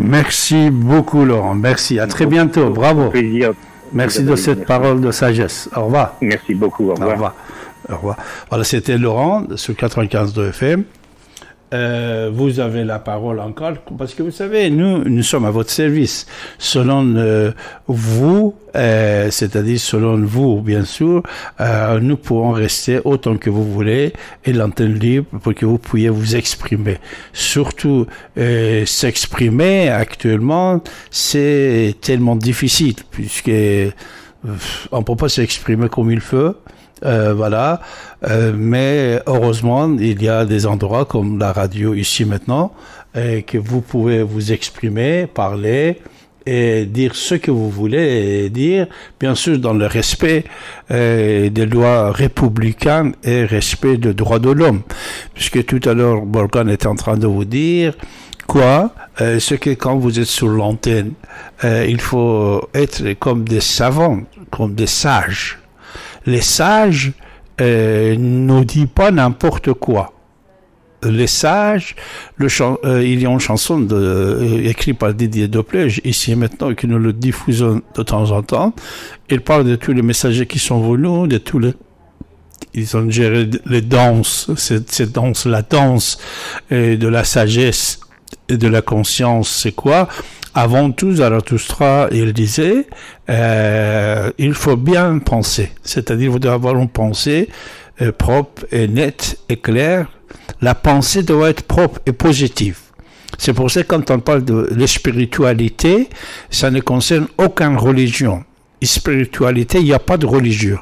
Merci beaucoup, Laurent. Merci. À très bientôt. Bravo. Plaisir. Merci de cette parole de sagesse. Au revoir. Merci beaucoup. Au revoir. Au revoir. Au revoir. Voilà, c'était Laurent sur 95.2 FM. Vous avez la parole encore, parce que vous savez, nous sommes à votre service. Selon vous, c'est-à-dire selon vous, bien sûr, nous pourrons rester autant que vous voulez et l'antenne libre pour que vous puissiez vous exprimer. Surtout, s'exprimer actuellement, c'est tellement difficile, puisque on ne peut pas s'exprimer comme il faut. Voilà, mais heureusement, il y a des endroits comme la radio ici maintenant que vous pouvez vous exprimer, parler et dire ce que vous voulez et dire, bien sûr dans le respect des lois républicaines et respect des droits de l'homme, puisque tout à l'heure Morgan était en train de vous dire quoi, ce que quand vous êtes sur l'antenne, il faut être comme des savants, comme des sages. Les sages ne disent pas n'importe quoi. Les sages, il y a une chanson écrite par Didier Dopplé, ici et maintenant, que nous le diffusons de temps en temps. Il parle de tous les messagers qui sont venus, de tous les... Ils ont géré les danses, cette danse, la danse de la sagesse et de la conscience, c'est quoi? Avant tout, Zaratustra, il disait, il faut bien penser. C'est-à-dire, vous devez avoir une pensée propre et nette et claire. La pensée doit être propre et positive. C'est pour ça que quand on parle de la spiritualité, ça ne concerne aucune religion. Et spiritualité, il n'y a pas de religion.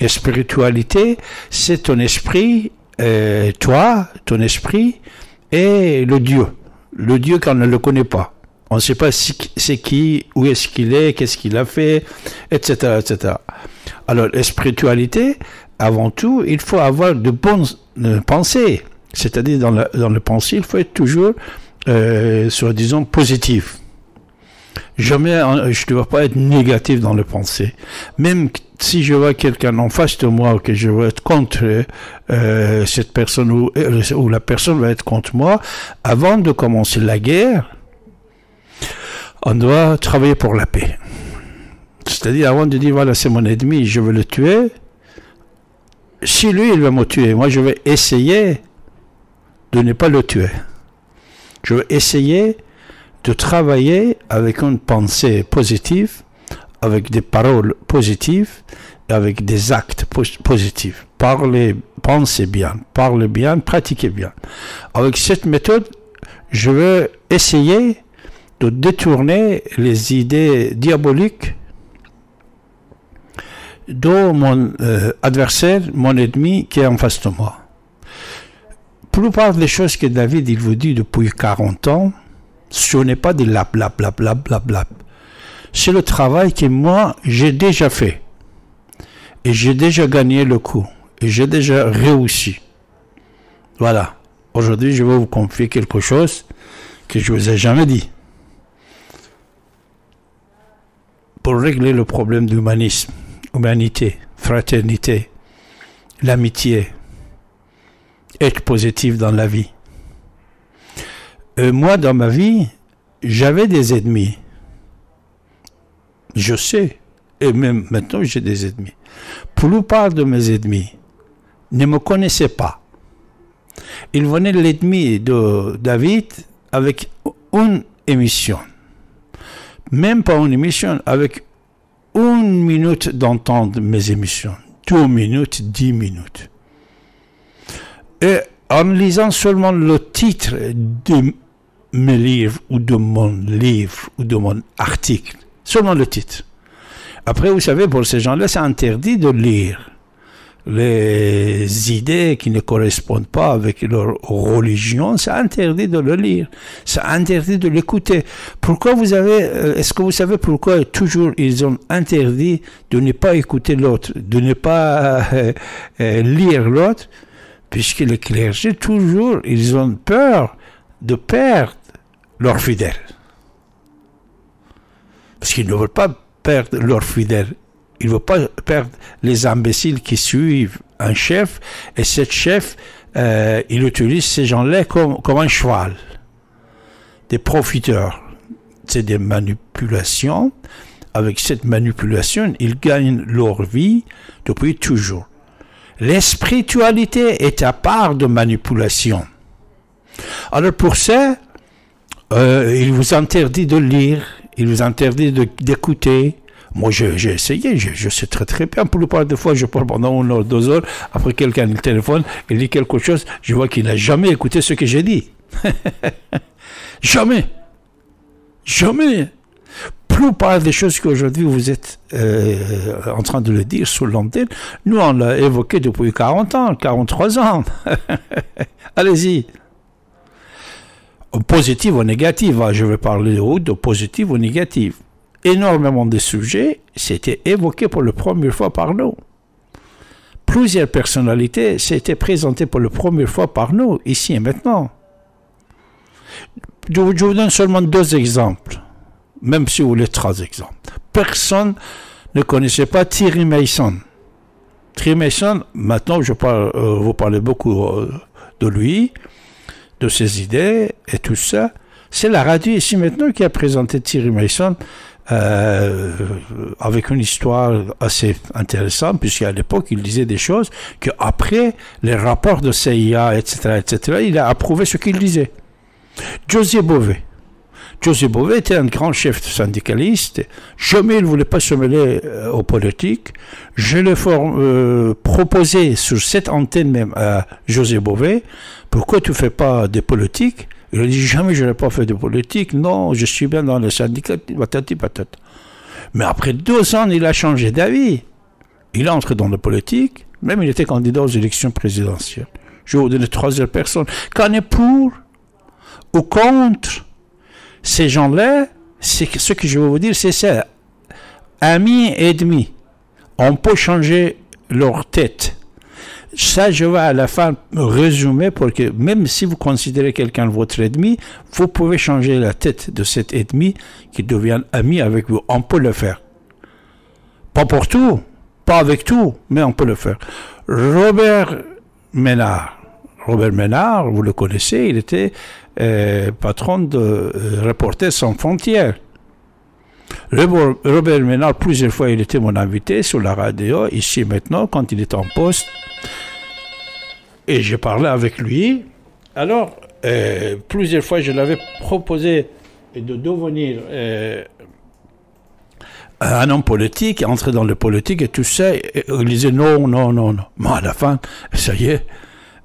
Et spiritualité, c'est ton esprit, toi, ton esprit, et le Dieu. Le Dieu qu'on ne le connaît pas. On ne sait pas c'est qui, où est-ce qu'il est, qu'est-ce qu'il a fait, etc., etc. Alors, la spiritualité, avant tout, il faut avoir de bonnes pensées. C'est-à-dire, dans le pensée, il faut être toujours, soi-disant, positif. Jamais, je ne dois pas être négatif dans le pensée. Même si je vois quelqu'un en face de moi ou que je veux être contre cette personne ou la personne va être contre moi, avant de commencer la guerre, on doit travailler pour la paix. C'est-à-dire, avant de dire, voilà, c'est mon ennemi, je veux le tuer. Si lui, il va me tuer, moi, je vais essayer de ne pas le tuer. Je vais essayer de travailler avec une pensée positive, avec des paroles positives, avec des actes positifs. Parlez, pensez bien, parlez bien, pratiquez bien. Avec cette méthode, je vais essayer de détourner les idées diaboliques de mon adversaire, mon ennemi qui est en face de moi. La plupart des choses que David il vous dit depuis 40 ans, ce n'est pas des lap, lap, lap, lap, lap, lap. C'est le travail que moi, j'ai déjà fait. Et j'ai déjà gagné le coup. Et j'ai déjà réussi. Voilà. Aujourd'hui, je vais vous confier quelque chose que je ne vous ai jamais dit. Pour régler le problème d'humanisme, humanité, fraternité, l'amitié, être positif dans la vie. Et moi, dans ma vie, j'avais des ennemis. Je sais, et même maintenant, j'ai des ennemis. Pour la plupart de mes ennemis ne me connaissaient pas. Ils venaient l'ennemi de David avec une émission. Même pas une émission, avec une minute d'entendre mes émissions. 2 minutes, 10 minutes. Et en lisant seulement le titre de mes livres ou de mon article, seulement le titre. Après, vous savez, pour ces gens-là, c'est interdit de lire les idées qui ne correspondent pas avec leur religion, c'est interdit de le lire, c'est interdit de l'écouter. Pourquoi vous avez, est-ce que vous savez pourquoi toujours ils ont interdit de ne pas écouter l'autre, de ne pas lire l'autre, puisque les clergés toujours, ils ont peur de perdre leurs fidèles. Parce qu'ils ne veulent pas perdre leurs fidèles. Il ne veut pas perdre les imbéciles qui suivent un chef, et ce chef, il utilise ces gens-là comme un cheval, des profiteurs, c'est des manipulations. Avec cette manipulation, ils gagnent leur vie depuis toujours. La spiritualité est à part de manipulation. Alors pour ça, il vous interdit de lire, il vous interdit d'écouter. Moi, j'ai essayé, je sais très très bien. Pour la plupart des fois, je parle pendant une heure, deux heures, après quelqu'un le téléphone, il dit quelque chose, je vois qu'il n'a jamais écouté ce que j'ai dit. Jamais. Jamais. La plupart des choses qu'aujourd'hui vous êtes en train de le dire sur l'antenne, nous on l'a évoqué depuis 40 ans, 43 ans. Allez-y. Positive ou négative, je vais parler de positive ou négative. Énormément de sujets c'était évoqué pour la première fois par nous. Plusieurs personnalités s'étaient présentées pour la première fois par nous, ici et maintenant. Je vous donne seulement deux exemples. Même si vous voulez 3 exemples. Personne ne connaissait pas Thierry Mason. Thierry Mason, maintenant, je parle, vous parlez beaucoup de lui, de ses idées et tout ça. C'est la radio ici maintenant qui a présenté Thierry Mason avec une histoire assez intéressante, puisqu'à l'époque, il disait des choses qu'après les rapports de CIA, etc., etc., il a approuvé ce qu'il disait. José Bové. José Bové était un grand chef syndicaliste. Jamais il ne voulait pas se mêler aux politiques. Je l'ai proposé sur cette antenne même à José Bové. Pourquoi tu ne fais pas des politiques? Il a dit jamais je n'ai pas fait de politique. Non, je suis bien dans le syndicat. Patati patate. Mais après 2 ans, il a changé d'avis. Il est entré dans la politique. Même il était candidat aux élections présidentielles. Je vais vous donner 3 personnes. Qu'on est pour ou contre? Ces gens-là, ce que je veux vous dire, c'est ça. Amis et demi, on peut changer leur tête. Ça, je vais à la fin résumer pour que, même si vous considérez quelqu'un votre ennemi, vous pouvez changer la tête de cet ennemi qui devient ami avec vous. On peut le faire. Pas pour tout, pas avec tout, mais on peut le faire. Robert Ménard. Robert Ménard, vous le connaissez, il était patron de Reporters sans frontières. Robert Ménard, plusieurs fois, il était mon invité sur la radio, ici maintenant, quand il était en poste. Et j'ai parlé avec lui. Alors, plusieurs fois, je l'avais proposé de devenir un homme politique, entrer dans le politique et tout ça. Et il disait non, non, non, non. Mais à la fin, ça y est.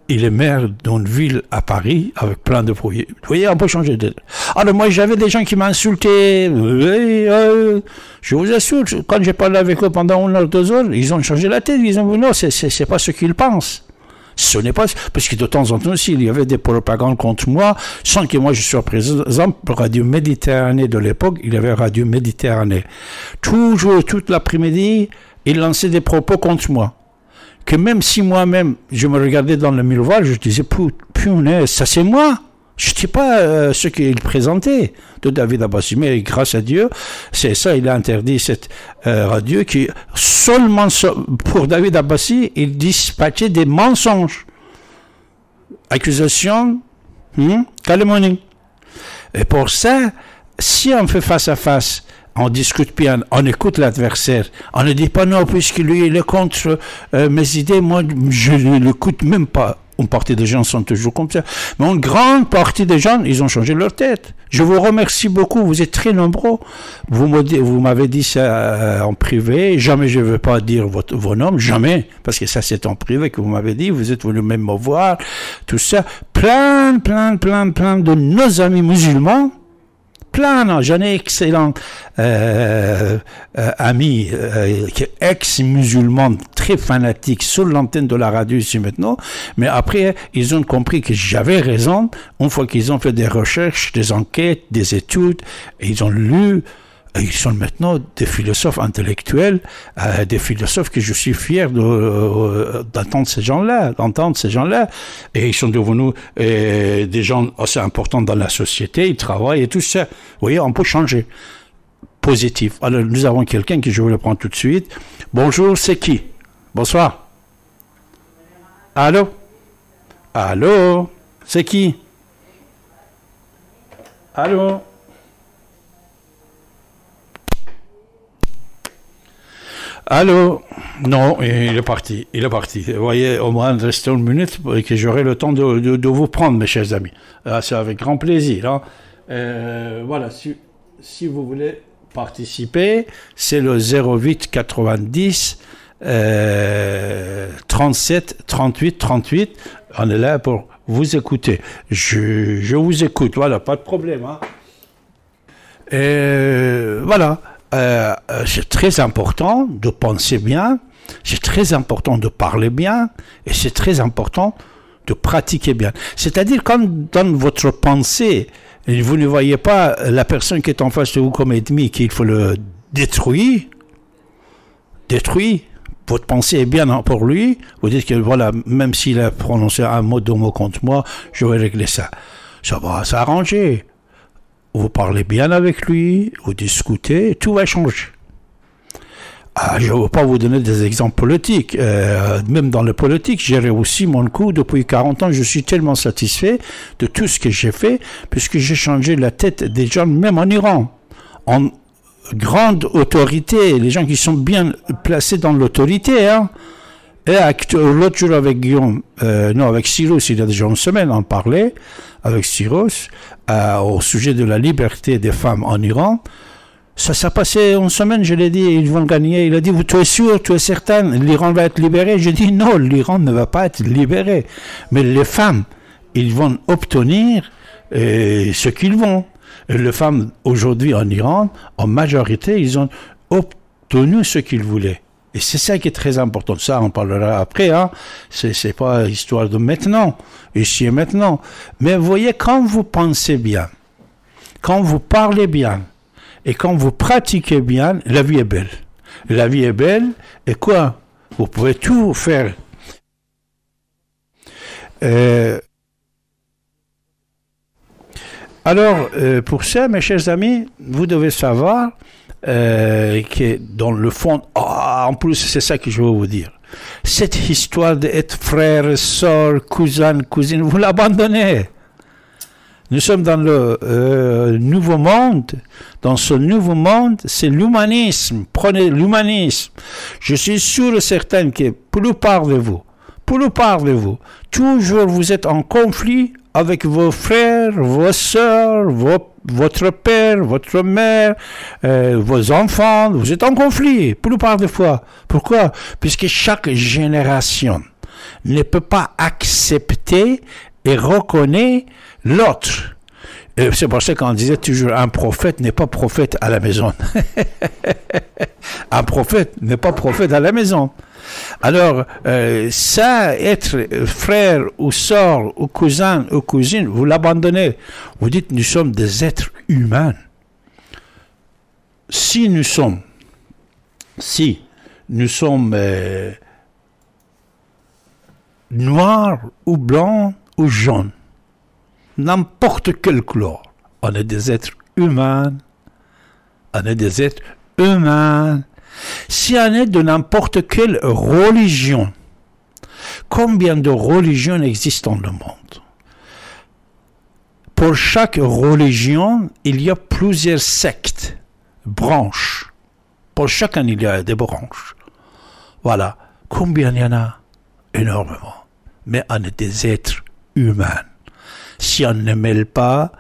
Il est maire d'une ville à Paris avec plein de projets. Vous voyez, on peut changer de... Alors moi, j'avais des gens qui m'insultaient. Je vous assure, quand j'ai parlé avec eux pendant 1 heure, 2 heures, ils ont changé la tête. Ils ont dit, non, c'est pas ce qu'ils pensent. Ce n'est pas... Parce que de temps en temps aussi, il y avait des propagandes contre moi, sans que moi je sois présent. Par exemple, Radio Méditerranée de l'époque, il y avait Radio Méditerranée. Toujours, toute l'après-midi, ils lançaient des propos contre moi. Que même si moi-même, je me regardais dans le miroir, je disais, punaise, ça c'est moi. Je ne sais pas ce qu'il présentait de David Abbasi. Mais grâce à Dieu, c'est ça, il a interdit cette radio qui, seulement pour David Abbasi, il dispatchait des mensonges. Accusations, calomnie. Et pour ça, si on fait face à face, on discute bien, on écoute l'adversaire. On ne dit pas non, puisque lui, il est contre mes idées. Moi, je ne l'écoute même pas. Une partie des gens sont toujours comme ça. Mais une grande partie des gens, ils ont changé leur tête. Je vous remercie beaucoup. Vous êtes très nombreux. Vous m'avez dit ça en privé. Jamais je ne veux pas dire vos noms. Jamais. Parce que ça, c'est en privé que vous m'avez dit. Vous êtes venu même me voir. Tout ça. Plein, plein, plein, plein de nos amis musulmans. Plein, j'en ai excellent ami, ex-musulman, très fanatique, sur l'antenne de la radio ici maintenant. Mais après, ils ont compris que j'avais raison. Une fois qu'ils ont fait des recherches, des enquêtes, des études, et ils ont lu, et ils sont maintenant des philosophes intellectuels, des philosophes que je suis fier d'entendre ces gens-là, et ils sont devenus des gens assez importants dans la société, ils travaillent et tout ça. Vous voyez, on peut changer. Positif. Alors, nous avons quelqu'un que je vais le prendre tout de suite. Bonjour, c'est qui? Bonsoir. Allô? Allô? C'est qui? Allô? Allô? Non, il est parti. Il est parti. Vous voyez, au moins, restez une minute et que j'aurai le temps de vous prendre, mes chers amis. C'est avec grand plaisir. Hein. Voilà, si vous voulez participer, c'est le 08 90 37 38 38. On est là pour vous écouter. Je vous écoute. Voilà, pas de problème. Hein. Et voilà. C'est très important de penser bien, c'est très important de parler bien, et c'est très important de pratiquer bien. C'est-à-dire, quand dans votre pensée, vous ne voyez pas la personne qui est en face de vous comme ennemi, qu'il faut le détruire, votre pensée est bien pour lui, vous dites que voilà, même s'il a prononcé un mot, deux mots contre moi, je vais régler ça. Ça va s'arranger. Vous parlez bien avec lui, vous discutez, tout va changer. Ah, je ne veux pas vous donner des exemples politiques. Même dans le politique, j'ai réussi mon coup. Depuis 40 ans, je suis tellement satisfait de tout ce que j'ai fait, puisque j'ai changé la tête des gens, même en Iran. En grande autorité, les gens qui sont bien placés dans l'autorité, hein. Et l'autre jour avec Cyrus, il y a déjà une semaine, on parlait avec Cyrus au sujet de la liberté des femmes en Iran. Ça s'est passé une semaine, je l'ai dit, ils vont gagner. Il a dit, tu es sûr, tu es certain, l'Iran va être libéré? J'ai dit, non, l'Iran ne va pas être libéré. Mais les femmes, ils vont obtenir ce qu'ils vont. Et les femmes, aujourd'hui en Iran, en majorité, ils ont obtenu ce qu'ils voulaient. Et c'est ça qui est très important. Ça, on parlera après. Hein. C'est pas histoire de maintenant, ici et maintenant. Mais vous voyez, quand vous pensez bien, quand vous parlez bien, et quand vous pratiquez bien, la vie est belle. La vie est belle, et quoi? Vous pouvez tout faire. Alors, pour ça, mes chers amis, vous devez savoir qui est dans le fond, en plus c'est ça que je veux vous dire, cette histoire d'être frère, sœur, cousin, cousine, vous l'abandonnez. Nous sommes dans le nouveau monde. Dans ce nouveau monde, c'est l'humanisme. Prenez l'humanisme. Je suis sûr et certain que pour la plupart de vous, toujours vous êtes en conflit avec vos frères, vos sœurs, votre père, votre mère, vos enfants, vous êtes en conflit, pour la plupart des fois. Pourquoi? Puisque chaque génération ne peut pas accepter et reconnaître l'autre. Et c'est pour ça qu'on disait toujours, un prophète n'est pas prophète à la maison. Un prophète n'est pas prophète à la maison. Alors, ça, être frère ou sœur ou cousin ou cousine, vous l'abandonnez. Vous dites, nous sommes des êtres humains. Si nous sommes noirs ou blancs ou jaunes, n'importe quel couleur, on est des êtres humains. Si on est de n'importe quelle religion, combien de religions existent dans le monde? Pour chaque religion, il y a plusieurs sectes, branches. Pour chacun, il y a des branches. Voilà. Combien il y en a? Énormément. Mais on est des êtres humains. Si on ne mêle pas,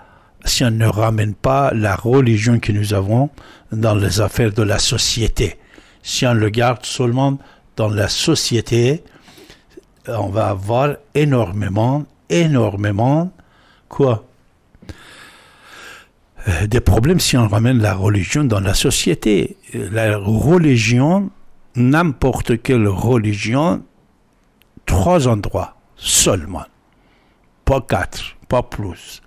si on ne ramène pas la religion que nous avons dans les affaires de la société, si on le garde seulement dans la société, on va avoir énormément des problèmes si on ramène la religion dans la société. La religion, n'importe quelle religion, 3 endroits seulement, pas 4, pas plus.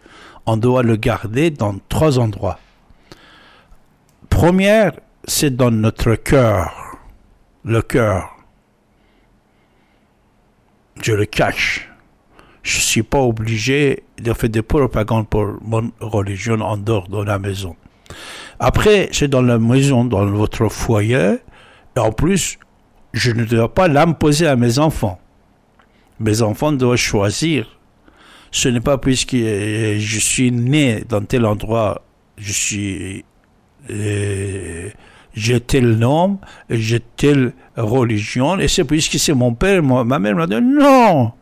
On doit le garder dans 3 endroits. Première, c'est dans notre cœur. Le cœur. Je le cache. Je ne suis pas obligé de faire des propagandes pour mon religion en dehors de la maison. Après, c'est dans la maison, dans votre foyer. Et en plus, je ne dois pas l'imposer à mes enfants. Mes enfants doivent choisir. Ce n'est pas puisque je suis né dans tel endroit, je suis j'ai tel nom, j'ai telle religion, et c'est puisque c'est mon père, ma mère m'a dit non,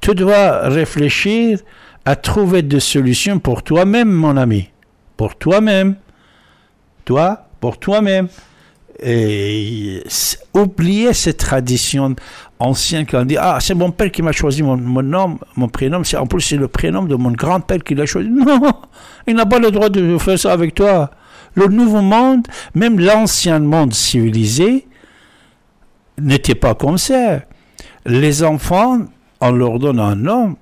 tu dois réfléchir à trouver des solutions pour toi-même, mon ami, pour toi-même, toi, pour toi-même. Et oublier ces traditions anciennes qu'on dit, ah, c'est mon père qui m'a choisi mon nom, mon prénom, en plus c'est le prénom de mon grand-père qui l'a choisi. Non, il n'a pas le droit de faire ça avec toi. Le nouveau monde, même l'ancien monde civilisé, n'était pas comme ça. Les enfants, on leur donne un nom,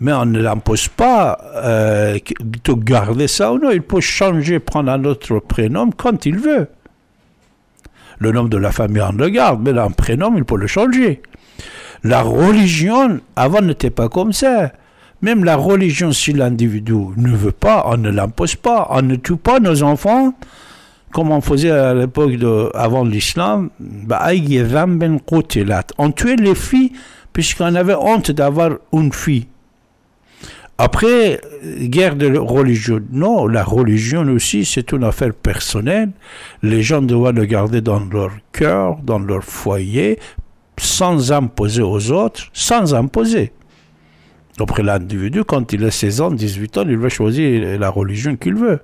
mais on ne l'impose pas de garder ça ou non. Il peut changer, prendre un autre prénom quand il veut. Le nom de la famille, on le garde, mais un prénom, il peut le changer. La religion, avant, n'était pas comme ça. Même la religion, si l'individu ne veut pas, on ne l'impose pas. On ne tue pas nos enfants, comme on faisait à l'époque avant l'islam. On tuait les filles, puisqu'on avait honte d'avoir une fille. Après, guerre de religion. Non, la religion aussi, c'est une affaire personnelle. Les gens doivent le garder dans leur cœur, dans leur foyer, sans imposer aux autres, sans imposer. Après, l'individu, quand il a 16 ans, 18 ans, il va choisir la religion qu'il veut.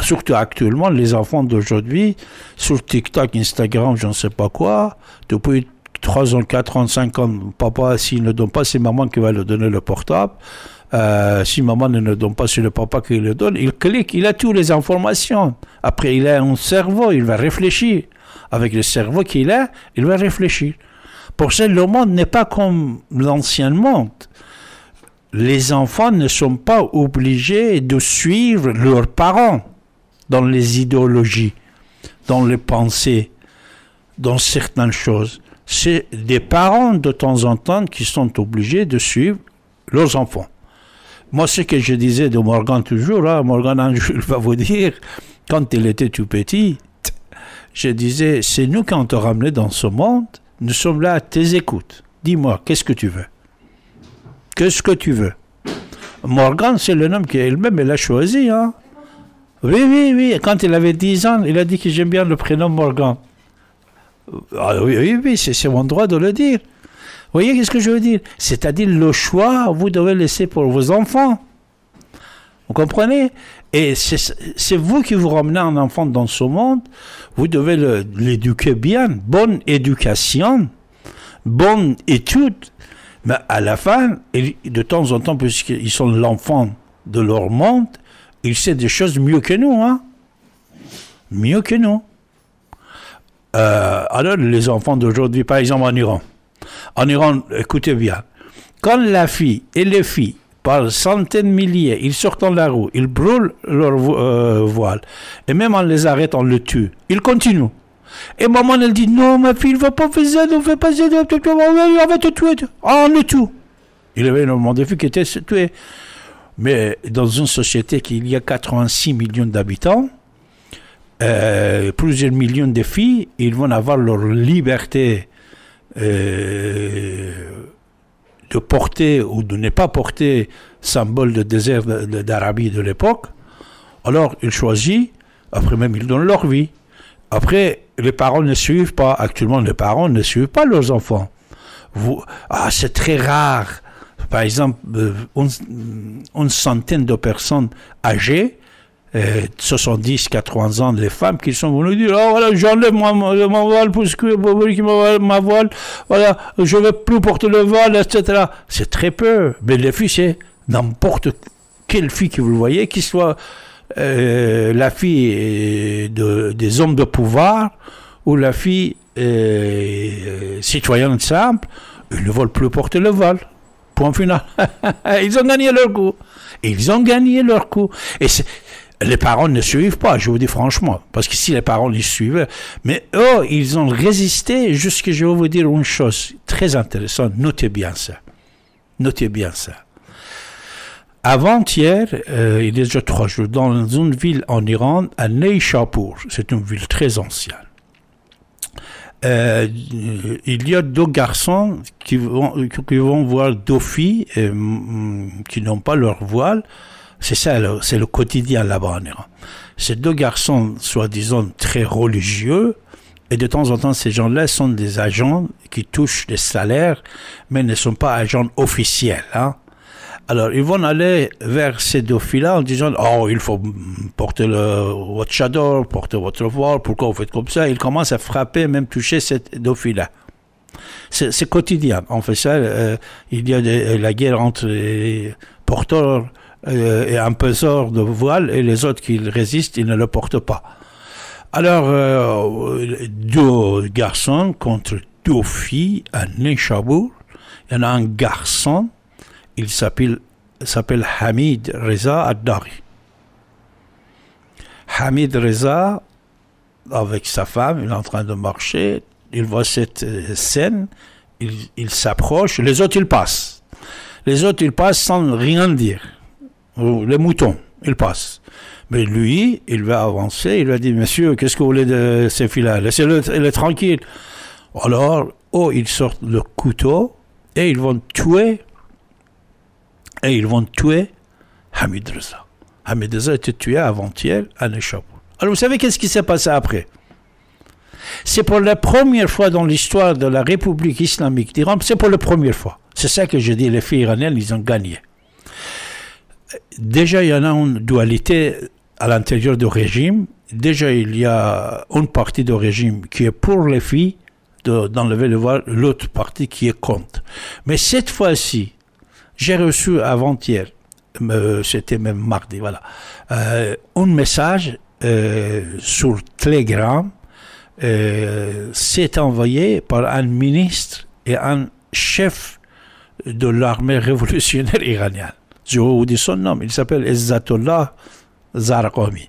Surtout actuellement, les enfants d'aujourd'hui, sur TikTok, Instagram, je ne sais pas quoi, depuis 3 ans, 4 ans, 5 ans, papa, s'il ne donne pas, c'est maman qui va lui donner le portable. Si maman ne le donne pas, c'est le papa qui le donne. Il clique, il a toutes les informations. Après, il a un cerveau, il va réfléchir. Avec le cerveau qu'il a, il va réfléchir. Pour ça, le monde n'est pas comme l'ancien monde. Les enfants ne sont pas obligés de suivre leurs parents dans les idéologies, dans les pensées, dans certaines choses. C'est des parents de temps en temps qui sont obligés de suivre leurs enfants. Moi, ce que je disais de Morgan toujours, hein, Morgan Angelo va vous dire, quand il était tout petit, je disais, c'est nous qui on te ramenait dans ce monde, nous sommes là à tes écoutes. Dis-moi, qu'est-ce que tu veux? Qu'est-ce que tu veux? Morgan, c'est le nom qu'elle-même elle a choisi. Hein? Oui, oui, oui. Quand il avait 10 ans, il a dit que j'aime bien le prénom Morgan. Ah, oui, oui, oui, c'est mon droit de le dire. Vous voyez qu'est-ce que je veux dire? C'est-à-dire le choix, vous devez laisser pour vos enfants. Vous comprenez? Et c'est vous qui vous ramenez un enfant dans ce monde, vous devez l'éduquer bien, bonne éducation, bonne étude, mais à la fin, de temps en temps, puisqu'ils sont l'enfant de leur monde, ils savent des choses mieux que nous, hein? Mieux que nous. Alors, les enfants d'aujourd'hui, par exemple en Iran, écoutez bien, quand la fille et les filles, par centaines de milliers, ils sortent dans la rue, ils brûlent leur voile, et même on les arrête, on les tue, ils continuent. Et maman, elle dit, non, ma fille, ne va pas faire ça, ne va pas faire ça, on va te tuer, on le tue. Il y avait énormément de filles qui étaient tuées. Mais dans une société qui il y a 86 millions d'habitants, plusieurs millions de filles, ils vont avoir leur liberté de porter ou de ne pas porter symbole de désert d'Arabie de l'époque. Alors ils choisissent, après même ils donnent leur vie. Après, les parents ne suivent pas. Actuellement, les parents ne suivent pas leurs enfants. Ah, c'est très rare. Par exemple, une centaine de personnes âgées, 70, 80 ans, les femmes qui sont venues dire, oh voilà, j'enlève mon voile pour qu'il me voile, voilà, je ne vais plus porter le voile, etc. C'est très peu. Mais les filles, c'est n'importe quelle fille que vous voyez, qui soit la fille des hommes de pouvoir ou la fille citoyenne simple, ils ne veulent plus porter le voile. Point final. Ils ont gagné leur coup. Ils ont gagné leur coup. Et les parents ne suivent pas, je vous dis franchement. Parce que si les parents les suivaient... Mais eux, ils ont résisté jusqu'à... Je vais vous dire une chose très intéressante. Notez bien ça. Notez bien ça. Avant-hier, il y a déjà 3 jours, dans une ville en Iran, à Neishapur. C'est une ville très ancienne. Il y a 2 garçons qui vont voir 2 filles qui n'ont pas leur voile C'est ça, c'est le quotidien là-bas en Iran. Ces deux garçons, soi-disant très religieux, et de temps en temps, ces gens-là sont des agents qui touchent des salaires, mais ne sont pas agents officiels, hein. Alors, ils vont aller vers ces deux filles-là en disant « Oh, il faut porter votre chador, porter votre voile, pourquoi vous faites comme ça ?» Ils commencent à frapper, même toucher ces deux filles-là. C'est quotidien. On fait ça, il y a la guerre entre les porteurs et un peseur de voile, et les autres qui résistent, ils ne le portent pas. Alors, deux garçons contre deux filles à Nishabour. Il y en a un garçon, il s'appelle Hamid Reza Addari. Hamid Reza, avec sa femme, il est en train de marcher, il voit cette scène, il s'approche, les autres ils passent. Les autres ils passent sans rien dire. Les moutons, ils passent. Mais lui, il va avancer, il va dire « Monsieur, qu'est-ce que vous voulez de ces filles-là ? Laissez-les tranquilles. » Alors, ils sortent le couteau et ils vont tuer. Et ils vont tuer Hamid Reza. Hamid Reza a été tué avant-hier à Nishabour. Alors vous savez qu'est-ce qui s'est passé après? C'est pour la première fois dans l'histoire de la République islamique d'Iran, c'est pour la première fois. C'est ça que je dis, les filles iraniennes, ils ont gagné. Déjà, il y en a une dualité à l'intérieur du régime. Déjà, il y a une partie du régime qui est pour les filles d'enlever le voile, l'autre partie qui est contre. Mais cette fois-ci, j'ai reçu avant-hier, c'était même mardi, voilà, un message sur Telegram, c'est envoyé par un ministre et un chef de l'armée révolutionnaire iranienne. Je vous dis son nom, il s'appelle Ezatollah Zarghami.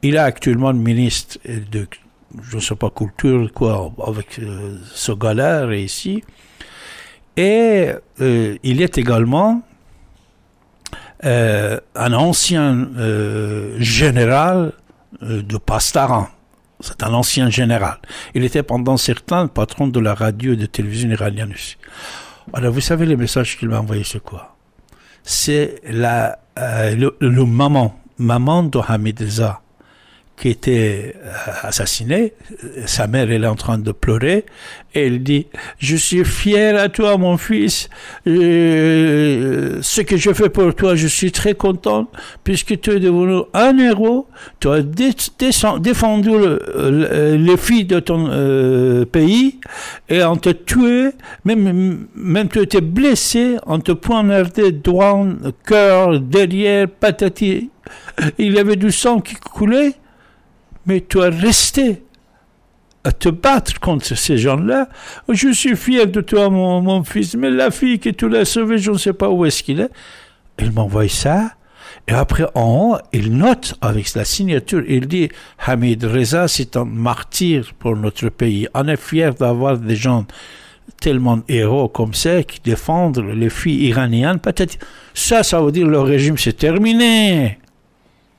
Il est actuellement ministre de, je ne sais pas, culture, quoi, avec ce gars-là ici. Et il est également un ancien général de Pastaran. C'est un ancien général. Il était pendant certains patron de la radio et de télévision iranienne aussi. Alors vous savez les messages qu'il m'a envoyé, c'est quoi? C'est le maman de Hamid Reza qui était assassinée, sa mère elle est en train de pleurer, et elle dit « Je suis fière à toi mon fils, ce que je fais pour toi, je suis très contente, puisque tu es devenu un héros, tu as défendu les filles de ton pays, et on t'a tué, même tu étais blessé, on te poignardait droit, cœur, derrière, patati, il y avait du sang qui coulait, mais tu as resté à te battre contre ces gens-là. Je suis fier de toi, mon fils, mais la fille que tu l'as sauvée, je ne sais pas où est-ce qu'il est. » Il m'envoie ça, et après, en haut, il note avec la signature, il dit « Hamid Reza, c'est un martyr pour notre pays. On est fier d'avoir des gens tellement héros comme ça, qui défendent les filles iraniennes. » Peut-être ça veut dire le régime, c'est terminé.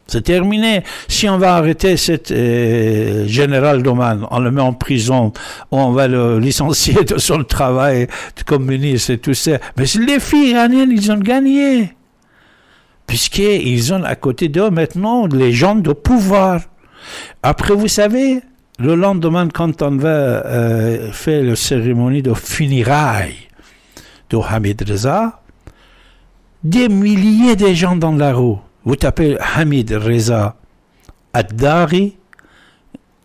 C'est terminé. Si on va arrêter cet général d'Oman, on le met en prison, on va le licencier de son travail comme ministre et tout ça. Mais les filles iraniennes, ils ont gagné. Puisqu'ils ont à côté d'eux maintenant les gens de pouvoir. Après, vous savez, le lendemain, quand on va faire la cérémonie de funérailles de Hamid Reza, des milliers de gens dans la rue. Vous tapez Hamid Reza Addari,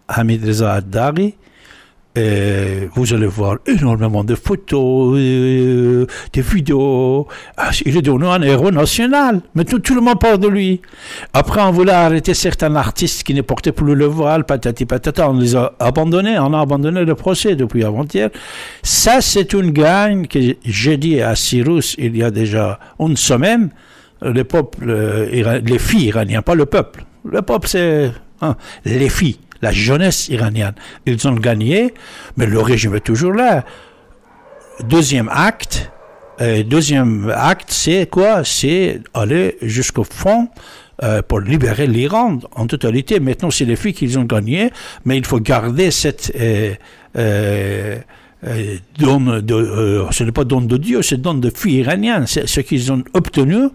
Hamid Reza Addari, et vous allez voir énormément de photos, de vidéos. Il est devenu un héros national. Maintenant, tout le monde parle de lui. Après, on voulait arrêter certains artistes qui ne portaient plus le voile, patati patata. On les a abandonnés. On a abandonné le procès depuis avant-hier. Ça, c'est une gagne que j'ai dit à Cyrus il y a déjà une semaine. Le peuple, les filles iraniennes, pas le peuple. Le peuple, c'est les filles, la jeunesse iranienne. Ils ont gagné, mais le régime est toujours là. Deuxième acte, c'est quoi? C'est aller jusqu'au front pour libérer l'Iran en totalité. Maintenant, c'est les filles qu'ils ont gagné, mais il faut garder cette ce n'est pas don de Dieu, c'est don de feu iranien, c'est ce qu'ils ont obtenu,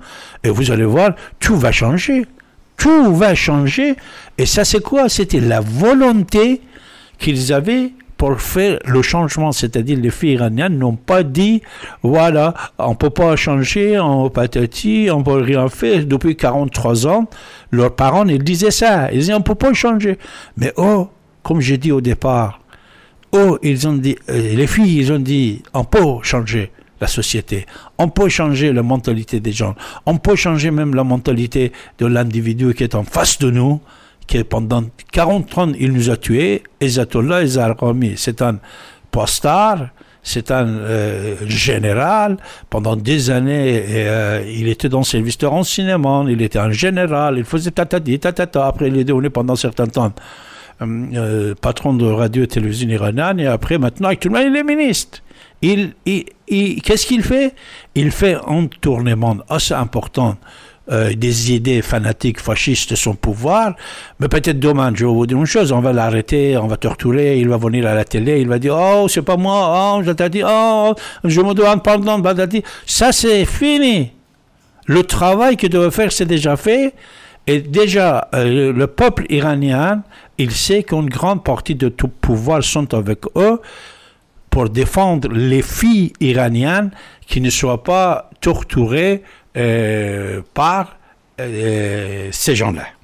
et vous allez voir, tout va changer. Tout va changer, et ça c'est quoi? C'était la volonté qu'ils avaient pour faire le changement, c'est-à-dire les filles iraniennes n'ont pas dit voilà, on ne peut pas changer, on patati, on ne peut rien faire. Depuis 43 ans, leurs parents, ils disaient ça, ils disaient on ne peut pas changer. Mais oh, comme j'ai dit au départ, oh, ils ont dit, les filles, ils ont dit on peut changer la société, on peut changer la mentalité des gens, on peut changer même la mentalité de l'individu qui est en face de nous, qui pendant 40 ans, il nous a tués, Ezatollah Zarghami, c'est un postard, c'est un général, pendant des années, il était dans le service de renseignement, il était un général, il faisait tatati, tatata, après il est devenu pendant un certain temps patron de radio et télévision iranienne, et après maintenant, actuellement, il est ministre. Qu'est-ce qu'il fait? Il fait un tournement assez important des idées fanatiques fascistes de son pouvoir, mais peut-être demain, je vais vous dire une chose, on va l'arrêter, on va torturer, il va venir à la télé, il va dire « Oh, c'est pas moi, oh, je t'ai dit, oh, je me demande pardon, badati ». Ça, c'est fini. Le travail qu'il devait faire, c'est déjà fait. Et déjà, le peuple iranien, il sait qu'une grande partie de tout pouvoir sont avec eux, pour défendre les filles iraniennes qui ne soient pas torturées par ces gens-là.